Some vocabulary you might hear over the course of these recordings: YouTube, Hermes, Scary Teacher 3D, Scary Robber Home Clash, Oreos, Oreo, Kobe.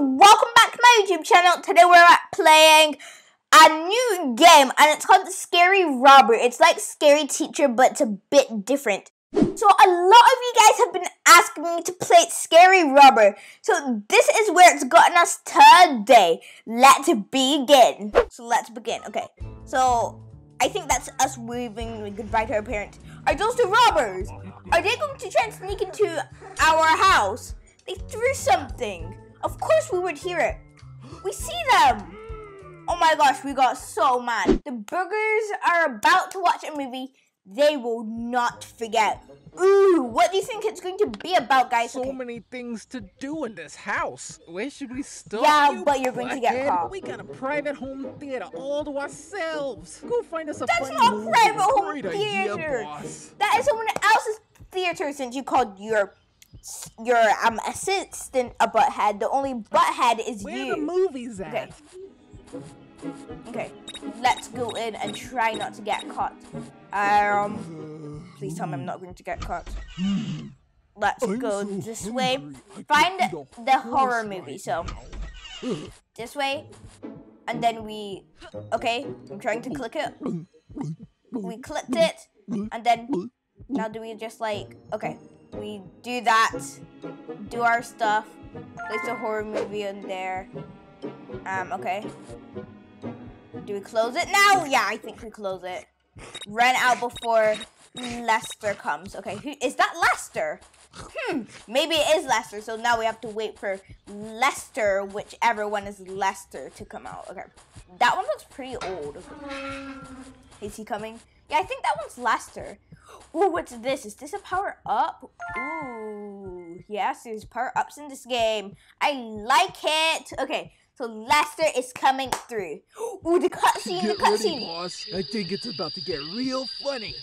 welcome back to my YouTube channel. Today we're playing a new game, and it's called Scary Robber. It's like Scary Teacher, but it's a bit different. So a lot of you guys have been asking me to play Scary Robber. So this is where it's gotten us today. Let's begin. Okay, so I think that's us waving goodbye to our parents. Are those two robbers? Are they going to try and sneak into our house? They threw something. Of course we would hear it. We see them. Oh my gosh, we got so mad. The burgers are about to watch a movie they will not forget. Ooh, what do you think it's going to be about, guys? So many things to do in this house. Where should we start? Yeah, but you're going to get caught. We got a private home theater all to ourselves. Go find us a That's not a private home theater. That is someone else's theater, since you called your assistant a butthead. The only butthead is you. Where the movie's at? Okay, let's go in and try not to get caught. Please tell me I'm not going to get caught. Let's go this way. Find the horror movie, so this way, and then we, okay, I'm trying to click it. We clicked it, and then, now do we just like, okay, we do that, do our stuff, place a horror movie in there, okay. Do we close it now? Yeah, I think we close it. Run out before Lester comes. Okay, is that Lester? Maybe it is Lester. So now we have to wait for Lester, whichever one is Lester, to come out. Okay, that one looks pretty old. Is he coming? Yeah, I think that one's Lester. Ooh, what's this? Is this a power up? Ooh, yes, there's power ups in this game. I like it. Okay. So Lester is coming through. Ooh, the cutscene, the cutscene. Boss. I think it's about to get real funny.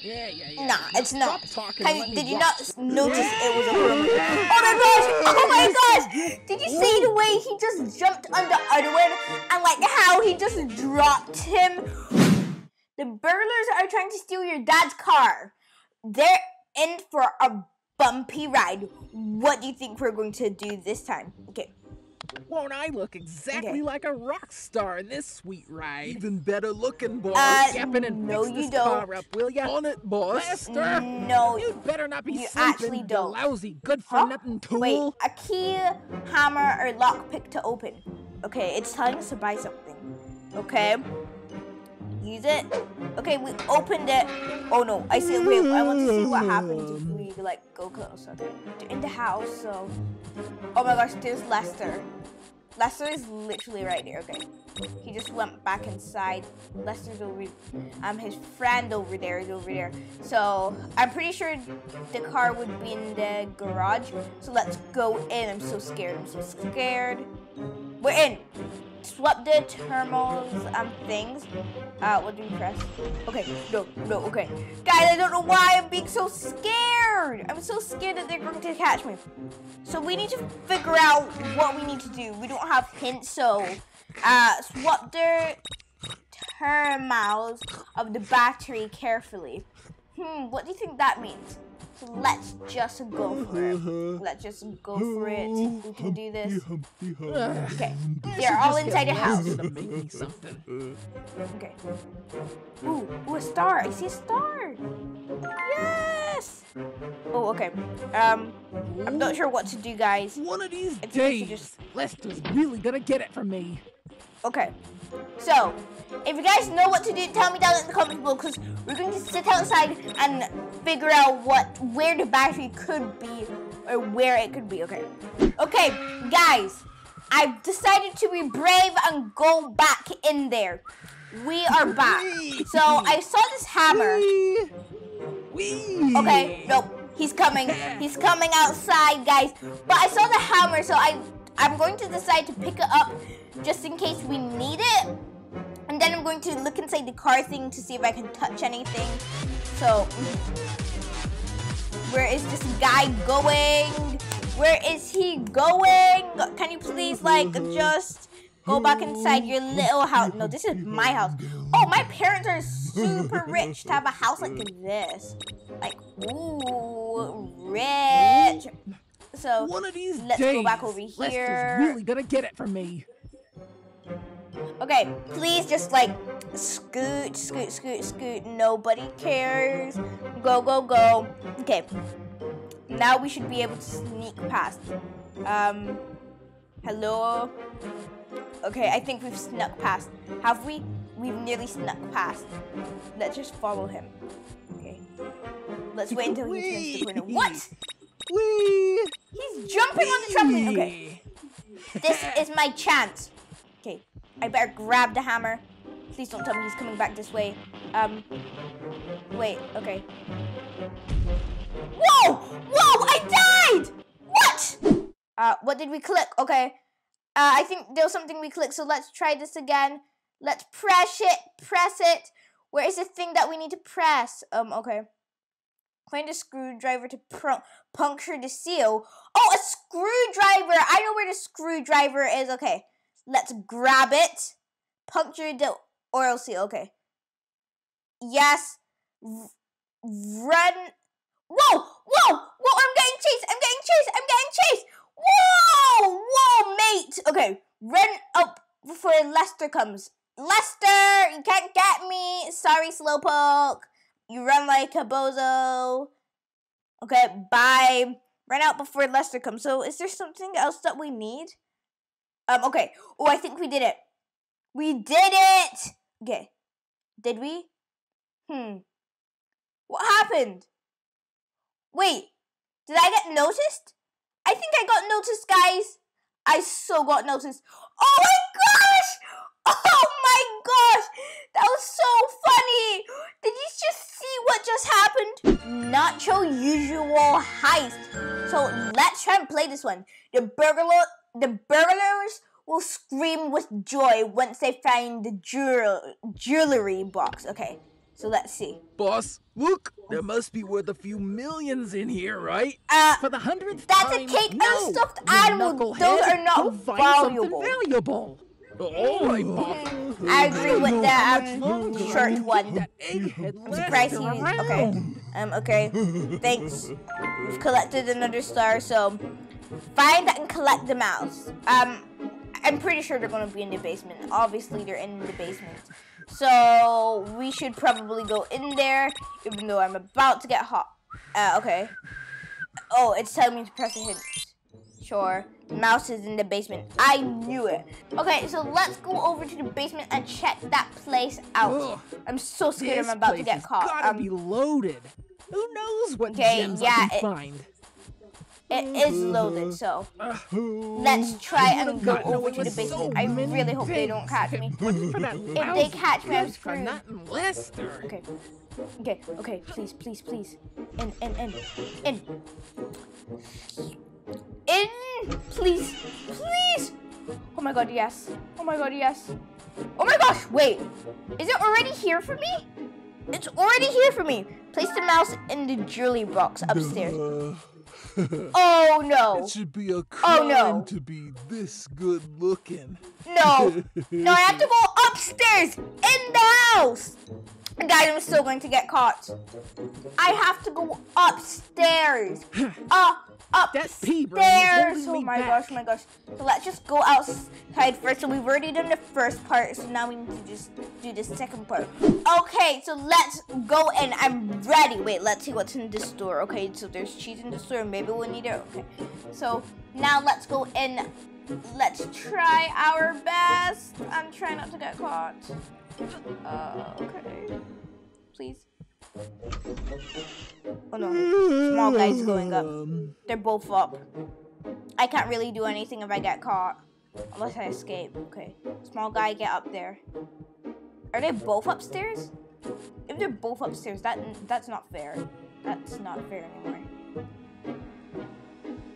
Yeah. Nah, it's not. Did you not notice it was a horror movie? Oh my gosh! Did you see the way he just jumped on the other one? And like how he just dropped him? The burglars are trying to steal your dad's car. They're in for a bumpy ride. What do you think we're going to do this time? Okay. Won't I look exactly like a rock star in this sweet ride? Even better looking, boss. No, you don't. Will ya? On it, boss. Lester, no, you better not be. You actually don't. Lousy, good for nothing tool. Wait, a key, hammer, or lockpick to open. Okay, it's telling us to buy something. Okay, use it. Okay, we opened it. Oh no, I see. Wait, I want to see what happens if we like go close. Okay, in the house. So, oh my gosh, there's Lester. Lester is literally right there. Okay, he just went back inside. Lester's over. His friend over there is over there. So I'm pretty sure the car would be in the garage. So let's go in. I'm so scared. We're in. Swap the thermals things. What do we press? Okay, no, okay. Guys, I don't know why I'm being so scared. I'm so scared that they're going to catch me. So we need to figure out what we need to do. We don't have hints, so swap the thermals of the battery carefully. What do you think that means? So let's just go for it. We can do this. Okay. They're all inside the house. Okay. Ooh, a star. I see a star. Yes. Oh, okay. I'm not sure what to do, guys. One of these days, Lester's really gonna get it from me. Okay. So, if you guys know what to do, tell me down in the comments below, because we're going to sit outside and figure out where the battery could be, or where it could be, okay? Okay, guys, I've decided to be brave and go back in there. We are back. So, I saw this hammer. Okay, nope. He's coming outside, guys. But I saw the hammer, so I'm going to decide to pick it up just in case we need it. And then I'm going to look inside the car thing to see if I can touch anything. So, where is this guy going? Where is he going? Can you please, like, just go back inside your little house? No, this is my house. Oh, my parents are super rich to have a house like this. Like, ooh, rich. So one of these days, let's go back over here. Lester's really gonna get it from me. Okay, please just like scoot, scoot, scoot, scoot. Nobody cares. Go, go, go. Okay. Now we should be able to sneak past. Hello? Okay, I think we've snuck past. Have we? We've nearly snuck past. Let's just follow him. Okay. Let's wait until he turns the corner. What? Wee! He's jumping on the trampoline. Okay. This is my chance. Okay. I better grab the hammer. Please don't tell me he's coming back this way. Wait, okay. Whoa! Whoa, I died! What? What did we click? Okay. I think there was something we clicked, so let's try this again. Let's press it. Where is the thing that we need to press? Okay. Find a screwdriver to puncture the seal. Oh, a screwdriver! I know where the screwdriver is. Okay. Let's grab it. Puncture the Oreo seal. Okay. Yes. Run. Whoa! Whoa! Whoa! I'm getting chased! I'm getting chased! I'm getting chased! Whoa! Whoa, mate! Okay. Run up before Lester comes. Lester! You can't get me! Sorry, Slowpoke. You run like a bozo. Okay, bye. Run out before Lester comes. So, is there something else that we need? Okay. Oh, I think we did it. We did it! Okay. Did we? What happened? Wait. Did I get noticed? I think I got noticed, guys. I so got noticed. Oh my gosh! Oh my gosh! That was so funny! Did you just see what just happened? Not your usual heist. So let's try and play this one. The burglars will scream with joy once they find the jewelry box. Okay, so let's see. Boss, look, there must be worth a few millions in here, right? For the 100th time. That's a cake and stuffed animal. Those are not valuable. Oh, I agree with that shirt one. That egghead pricey. Okay. Okay. Thanks. We've collected another star, so find and collect the mouse. I'm pretty sure they're gonna be in the basement. Obviously, they're in the basement. So we should probably go in there, even though I'm about to get hot. Okay. Oh, it's telling me to press a hint. Sure, the mouse is in the basement. I knew it. Okay, so let's go over to the basement and check that place out. Ugh, I'm so scared I'm about to get caught. Gotta be loaded. Who knows what gems I can find? It is loaded, so let's try and go over to the basement. I really hope they don't catch me. If they catch me, I'm screwed. Okay, okay, okay. Please, please, please. In, please, please. Oh my god, yes. Oh my god, yes. Oh my gosh, wait. Is it already here for me? It's already here for me. Place the mouse in the jewelry box upstairs. Oh no! It should be a crime to be this good looking. No, no! I have to go upstairs in the house. Guys, I'm still going to get caught. I have to go upstairs. Upstairs! Oh my gosh! Oh my gosh! So let's just go outside first. So we've already done the first part. So now we need to just do the second part. Okay, so let's go in. I'm ready. Wait, let's see what's in this store. Okay, so there's cheese in the store. Maybe we'll need it. Okay, so now let's go in. Let's try our best. I'm trying not to get caught. Okay. Please. Oh no. Small guy's going up. They're both up. I can't really do anything if I get caught. Unless I escape. Okay. Small guy, get up there. Are they both upstairs? If they're both upstairs, that's not fair. That's not fair anymore.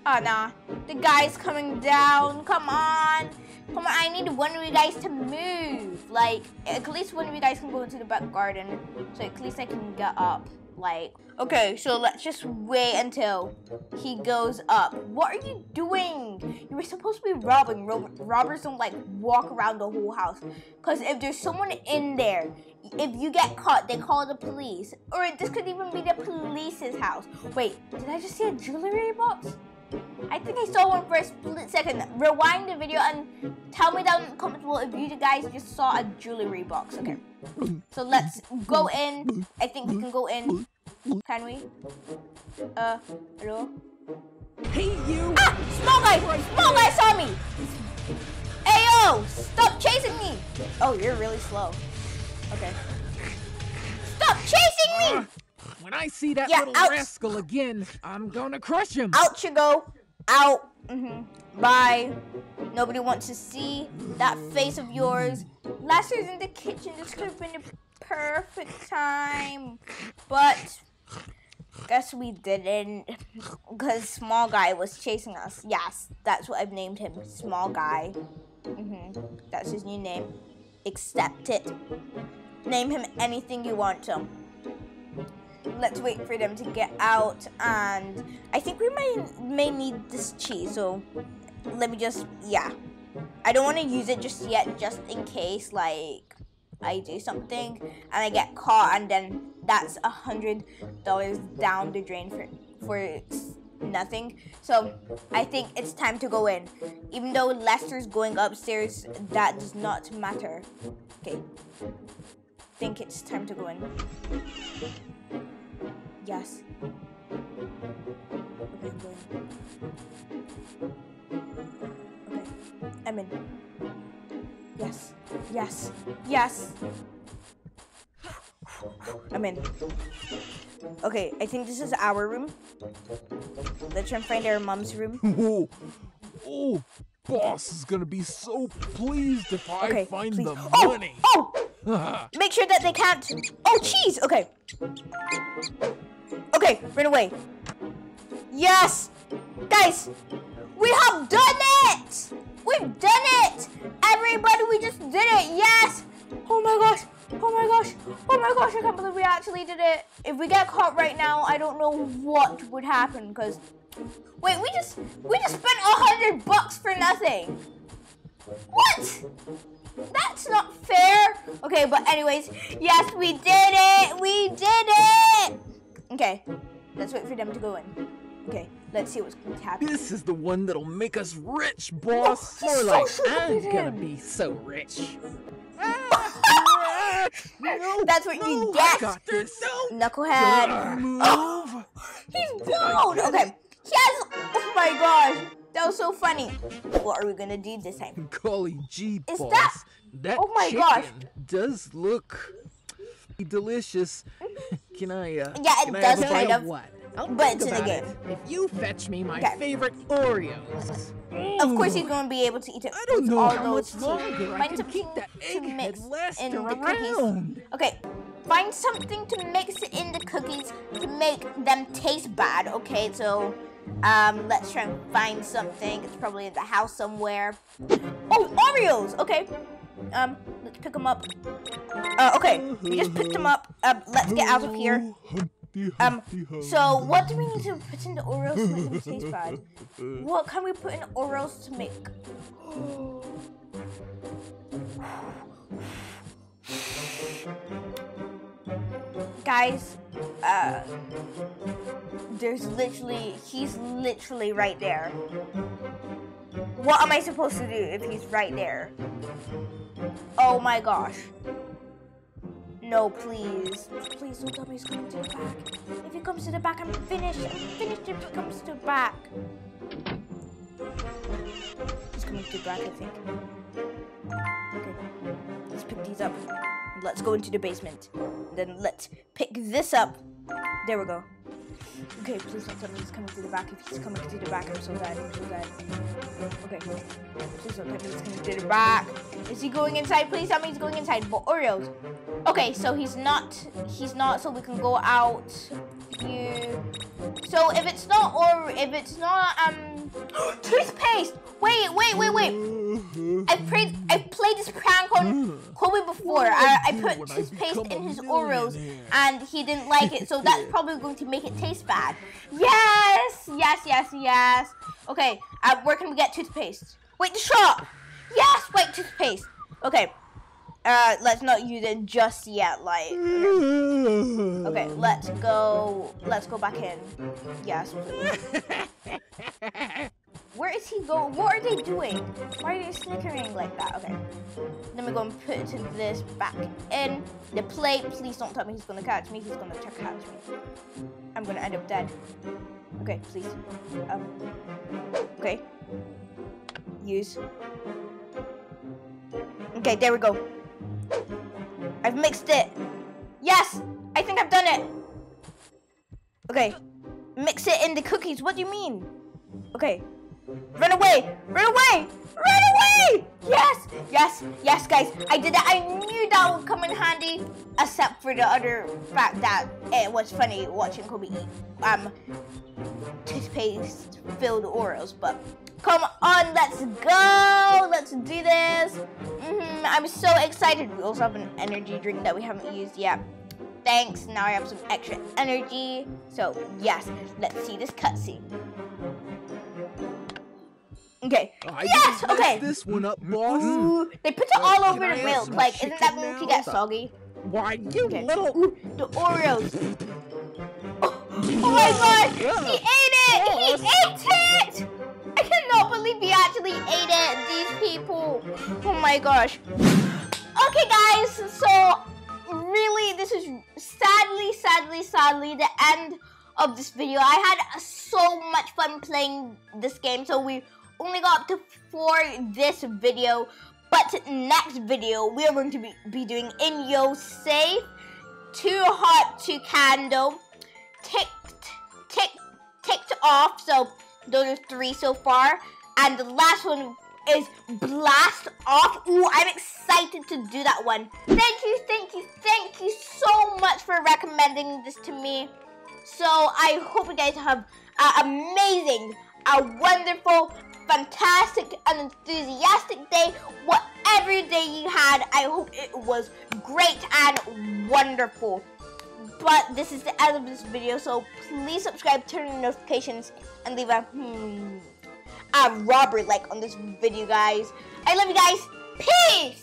Oh, nah. The guy's coming down. Come on. Come on. I need one of you guys to move. Like, at least one of you guys can go into the back garden. So at least I can get up. Like, okay, so let's just wait until he goes up. What are you doing? You were supposed to be robbing. Robbers don't, like, walk around the whole house. Because if there's someone in there, if you get caught, they call the police. Or this could even be the police's house. Wait, did I just see a jewelry box? I think I saw one for a split second. Rewind the video and tell me down in the comments below if you guys just saw a jewelry box. Okay, so let's go in. I think we can go in. Can we? Hello? Hey, you! Ah! Small guy! Small guy saw me! Ayo! Stop chasing me! Oh, you're really slow. Okay. Stop chasing me! When I see that little rascal again, I'm gonna crush him. Out you go. Out. Bye. Nobody wants to see that face of yours. Last year's in the kitchen. This could have been the perfect time. But guess we didn't, because small guy was chasing us. Yes, that's what I've named him. Small guy. That's his new name. Accept it. Name him anything you want to. Let's wait for them to get out, and I think we may need this cheese, so let me just, I don't want to use it just yet, just in case, like, I do something and I get caught, and then that's $100 down the drain for nothing. So I think it's time to go in. Even though Lester's going upstairs, that does not matter. Okay, I think it's time to go in. Yes. Okay, I'm going. Okay, I'm in. Yes. Yes. Yes. I'm in. Okay, I think this is our room. Let's try and find our mom's room. Whoa. Oh, boss is gonna be so pleased if I find the money. Oh! Make sure that they can't. Oh, cheese. Okay. Okay, run away. Yes, guys, we have done it. We've done it. Everybody, we just did it. Yes. Oh my gosh. Oh my gosh. Oh my gosh. I can't believe we actually did it. If we get caught right now, I don't know what would happen. Cause wait, we just spent $100 for nothing. What? That's not fair. Okay, but anyways, yes, we did it. We did it. Okay, let's wait for them to go in. Okay, let's see what's going to happen. This is the one that'll make us rich, boss. More like, I'm gonna be so rich. No, that's what you get. Knucklehead. Move. Oh, he's blown. Okay. Yes. Oh my gosh. That was so funny. What are we gonna do this time? Golly gee, boss. Is that? Oh my gosh. Does look delicious. Can I? Yeah, it does kind of. What? But it's in the game. If you fetch me my favorite Oreos, of course he's gonna be able to eat it. I don't know how much longer I can keep that egghead Lester around. Okay. Find something to mix in the cookies to make them taste bad. Okay, so let's try and find something. It's probably in the house somewhere. Oh, Oreos. Okay, let's pick them up. Okay, we just picked them up. Let's get out of here. So what do we need to put in the Oreos to make them taste bad? What can we put in Oreos to make? Guys, there's literally, he's literally right there. What am I supposed to do if he's right there? Oh my gosh. No, please. Please don't tell me he's coming to the back. If he comes to the back, I'm finished. I'm finished if he comes to the back. He's coming to the back, I think. Okay, let's pick these up. Let's go into the basement. Then let's pick this up. There we go. Okay, please don't tell me he's coming to the back. If he's coming to the back, I'm so dead. I'm so dead. Okay, please don't tell me he's coming to the back. Is he going inside? Please tell me he's going inside. But Oreos. Okay, so he's not, so we can go out. So if it's not, or if it's not, toothpaste. Wait. I've played this prank on Kobe before. I put toothpaste in his Oreos and he didn't like it, so that's probably going to make it taste bad. Yes. Okay, where can we get toothpaste? Wait, the shop. Yes, white toothpaste. Okay, let's not use it just yet. Like, okay, let's go. Let's go back in. Yes. Please. Where is he going? What are they doing? Why are they snickering like that? Okay. Then we're going to put this back in the plate. Please don't tell me he's going to catch me. He's going to catch me. I'm going to end up dead. Okay, please. Okay. Use. Okay, there we go. I've mixed it. Yes! I think I've done it. Okay. Mix it in the cookies. What do you mean? Okay. Run away! Run away! Run away! Yes! Yes! Yes, guys! I did that! I knew that would come in handy! Except for the other fact that it was funny watching Kobe eat toothpaste-filled Oreos, but come on, let's go! Let's do this! I'm so excited! We also have an energy drink that we haven't used yet. Thanks, now I have some extra energy. So, yes, let's see this cutscene. Okay. Yes. Okay. This one up, boss. Ooh, they put it all over the milk. Like, isn't that going to get soggy? Why, you little? Ooh, the Oreos. Oh my God! He ate it. He ate it. I cannot believe he actually ate it. These people. Oh my gosh. Okay, guys. So, really, this is sadly the end of this video. I had so much fun playing this game. So we only got up to 4 this video, but next video we are going to be doing In Yo Safe, Too Hot to Candle, Ticked Off. So those are 3 so far, and the last one is Blast Off. Ooh, I'm excited to do that one. Thank you so much for recommending this to me. So I hope you guys have an amazing, a wonderful, fantastic and enthusiastic day. Whatever day you had, I hope it was great and wonderful. But this is the end of this video, so please subscribe, turn on notifications, and leave a robber like on this video, guys. I love you guys. Peace.